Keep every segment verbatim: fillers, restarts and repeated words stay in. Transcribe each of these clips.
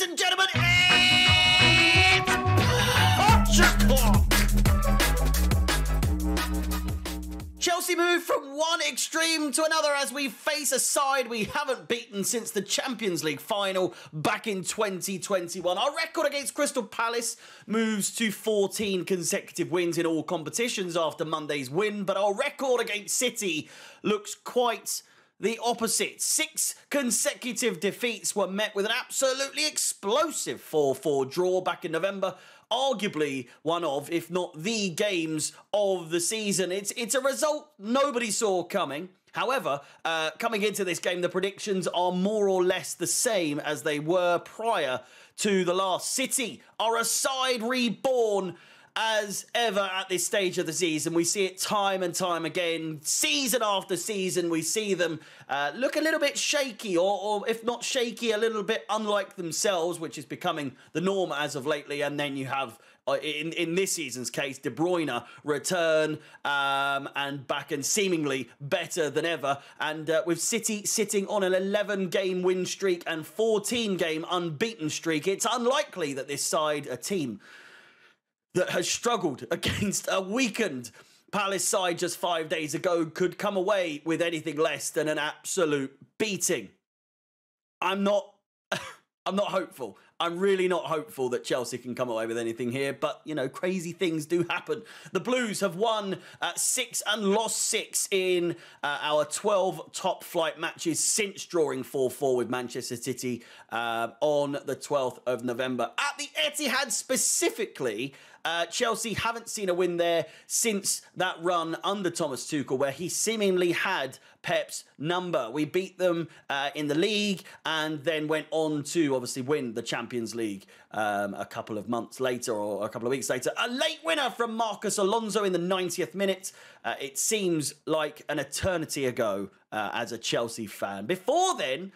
ladies and gentlemen, it's Pochettino! Chelsea move from one extreme to another as we face a side we haven't beaten since the Champions League final back in twenty twenty-one. Our record against Crystal Palace moves to fourteen consecutive wins in all competitions after Monday's win, but our record against City looks quite the opposite. Six consecutive defeats were met with an absolutely explosive four four draw back in November. Arguably one of, if not the games of the season. It's, it's a result nobody saw coming. However, uh, coming into this game, the predictions are more or less the same as they were prior to the last. City are a side reborn as ever at this stage of the season. We see it time and time again. Season after season, we see them uh, look a little bit shaky, or, or if not shaky, a little bit unlike themselves, which is becoming the norm as of lately. And then you have, uh, in, in this season's case, De Bruyne return um, and back and seemingly better than ever. And uh, with City sitting on an eleven-game win streak and fourteen-game unbeaten streak, it's unlikely that this side, a team that has struggled against a weakened Palace side just five days ago, could come away with anything less than an absolute beating. I'm not, I'm not hopeful. I'm really not hopeful that Chelsea can come away with anything here, but, you know, crazy things do happen. The Blues have won uh, six and lost six in uh, our twelve top-flight matches since drawing four four with Manchester City uh, on the twelfth of November. At the Etihad specifically, uh, Chelsea haven't seen a win there since that run under Thomas Tuchel, where he seemingly had Pep's number. We beat them uh, in the league and then went on to obviously win the Champions League um, a couple of months later, or a couple of weeks later. A late winner from Marcus Alonso in the ninetieth minute. Uh, it seems like an eternity ago uh, as a Chelsea fan. Before then,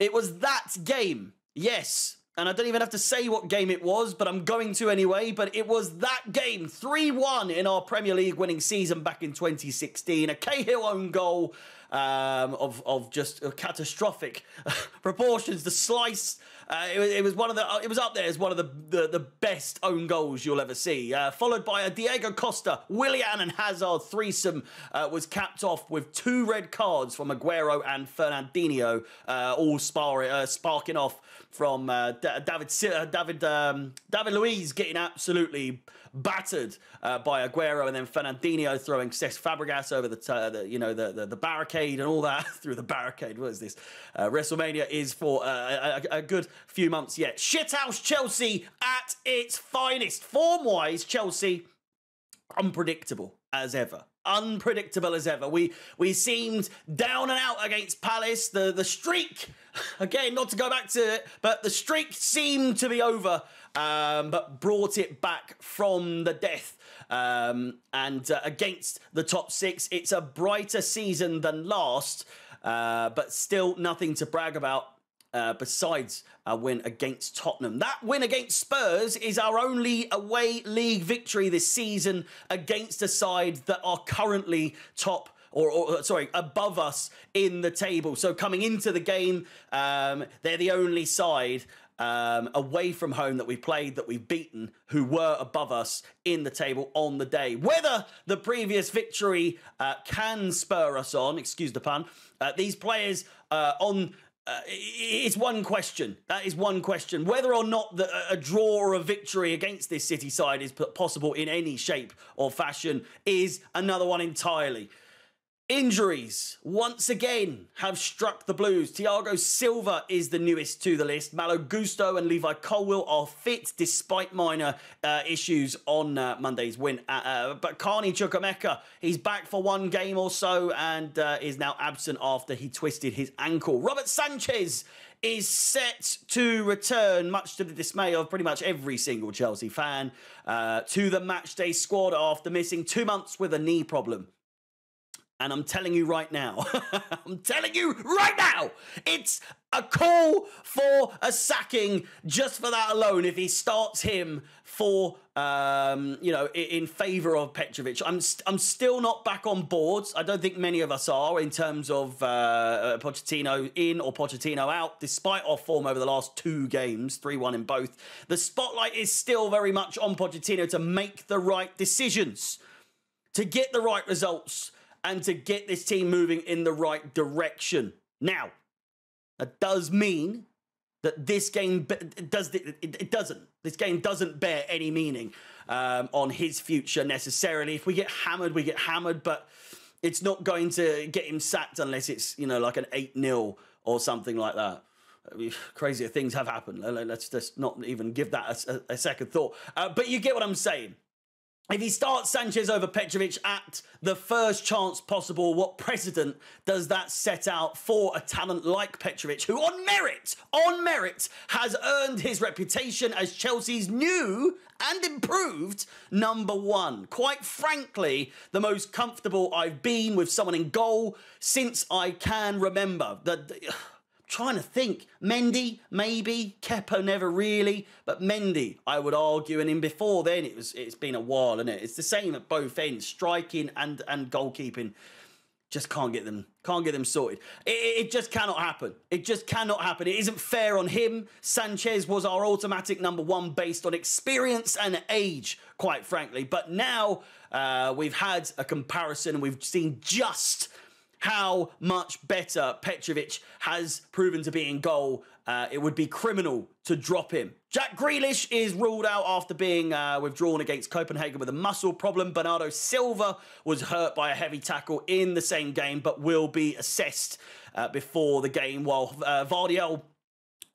it was that game. Yes. And I don't even have to say what game it was, but I'm going to anyway. But it was that game, three one in our Premier League winning season back in twenty sixteen. A Cahill own goal um, of, of just catastrophic proportions. The slice, uh, it, it was one of the, it was up there as one of the, the, the best own goals you'll ever see. Uh, followed by a Diego Costa, Willian and Hazard threesome uh, was capped off with two red cards from Agüero and Fernandinho, uh, all spar uh, sparking off from uh, David David um, David Luiz getting absolutely battered uh, by Agüero, and then Fernandinho throwing Cesc Fabregas over the, uh, the you know the, the the barricade and all that through the barricade. What is this? Uh, WrestleMania is for uh, a, a good few months yet. Shithouse Chelsea at its finest. Form-wise, Chelsea unpredictable as ever. Unpredictable as ever. We we seemed down and out against Palace. The the streak, again, not to go back to it, but the streak seemed to be over, um, but brought it back from the death. Um, and uh, against the top six, it's a brighter season than last, uh, but still nothing to brag about. Uh, besides a win against Tottenham. That win against Spurs is our only away league victory this season against a side that are currently top, or, or sorry, above us in the table. So coming into the game, um, they're the only side Um, away from home that we played, that we've beaten, who were above us in the table on the day. Whether the previous victory uh, can spur us on, excuse the pun, uh, these players uh, on... Uh, it's one question. That is one question. Whether or not the, a draw or a victory against this City side is possible in any shape or fashion is another one entirely. Injuries, once again, have struck the Blues. Thiago Silva is the newest to the list. Malo Gusto and Levi Colwill are fit despite minor uh, issues on uh, Monday's win. Uh, uh, but Carney Chukwuemeka, he's back for one game or so and uh, is now absent after he twisted his ankle. Robert Sanchez is set to return, much to the dismay of pretty much every single Chelsea fan, uh, to the matchday squad after missing two months with a knee problem. And I'm telling you right now, I'm telling you right now, it's a call for a sacking just for that alone if he starts him for, um, you know, in, in favour of Petrovic. I'm, st I'm still not back on board. I don't think many of us are in terms of uh, Pochettino in or Pochettino out, despite our form over the last two games, three one in both. The spotlight is still very much on Pochettino to make the right decisions, to get the right results, and to get this team moving in the right direction. Now, that does mean that this game does it doesn't. This game doesn't bear any meaning um, on his future necessarily. If we get hammered, we get hammered, but it's not going to get him sacked unless it's, you know, like an eight nil or something like that. I mean, crazier things have happened. Let's just not even give that a, a second thought. Uh, but you get what I'm saying. If he starts Sanchez over Petrovic at the first chance possible, what precedent does that set out for a talent like Petrovic, who on merit, on merit, has earned his reputation as Chelsea's new and improved number one? Quite frankly, the most comfortable I've been with someone in goal since I can remember. That. Trying to think. Mendy, maybe. Kepa, never really. But Mendy, I would argue. And in before then, it was, it's been a while, isn't it? It's the same at both ends. Striking and, and goalkeeping. Just can't get them, can't get them sorted. It, it, it just cannot happen. It just cannot happen. It isn't fair on him. Sanchez was our automatic number one based on experience and age, quite frankly. But now uh, we've had a comparison and we've seen just how much better Petrovic has proven to be in goal. Uh, it would be criminal to drop him. Jack Grealish is ruled out after being uh, withdrawn against Copenhagen with a muscle problem. Bernardo Silva was hurt by a heavy tackle in the same game, but will be assessed uh, before the game, while uh, Vardiel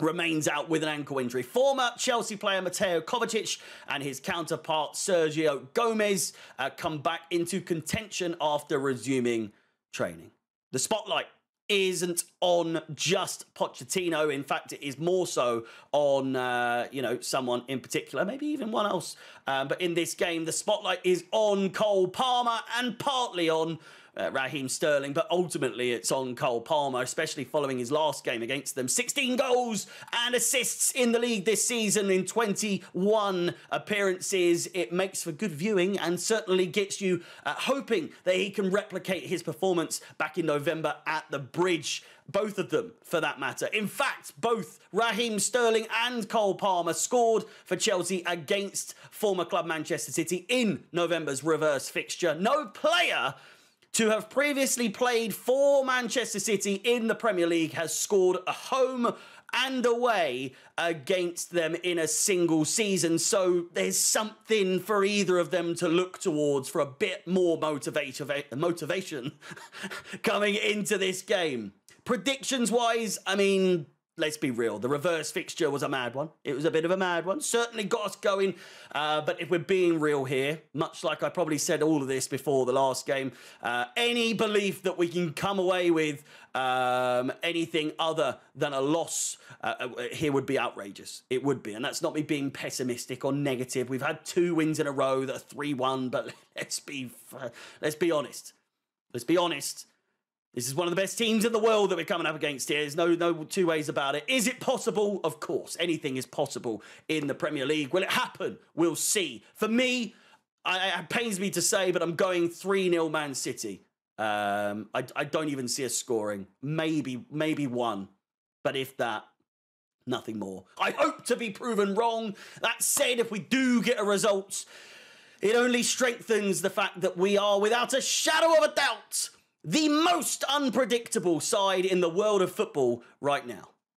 remains out with an ankle injury. Former Chelsea player Mateo Kovacic and his counterpart Sergio Gomez uh, come back into contention after resuming training. The spotlight isn't on just Pochettino. In fact, it is more so on, uh, you know, someone in particular, maybe even one else. Um, but in this game, the spotlight is on Cole Palmer and partly on uh, Raheem Sterling. But ultimately, it's on Cole Palmer, especially following his last game against them. sixteen goals and assists in the league this season in twenty-one appearances. It makes for good viewing and certainly gets you uh, hoping that he can replicate his performance back in November at the Bridge. Both of them, for that matter. In fact, both Raheem Sterling and Cole Palmer scored for Chelsea against former club Manchester City in November's reverse fixture. No player to have previously played for Manchester City in the Premier League has scored a home and away against them in a single season. So there's something for either of them to look towards for a bit more motiva- motivation coming into this game. Predictions-wise, I mean, let's be real. The reverse fixture was a mad one. It was a bit of a mad one. Certainly got us going. Uh, but if we're being real here, much like I probably said all of this before the last game, uh, any belief that we can come away with um, anything other than a loss uh, here would be outrageous. It would be. And that's not me being pessimistic or negative. We've had two wins in a row that are three one. But let's be, let's be honest. Let's be honest. This is one of the best teams in the world that we're coming up against here. There's no, no two ways about it. Is it possible? Of course, anything is possible in the Premier League. Will it happen? We'll see. For me, I, it pains me to say, but I'm going three nil Man City. Um, I, I don't even see us scoring. Maybe, maybe one. But if that, nothing more. I hope to be proven wrong. That said, if we do get a result, it only strengthens the fact that we are, without a shadow of a doubt, the most unpredictable side in the world of football right now.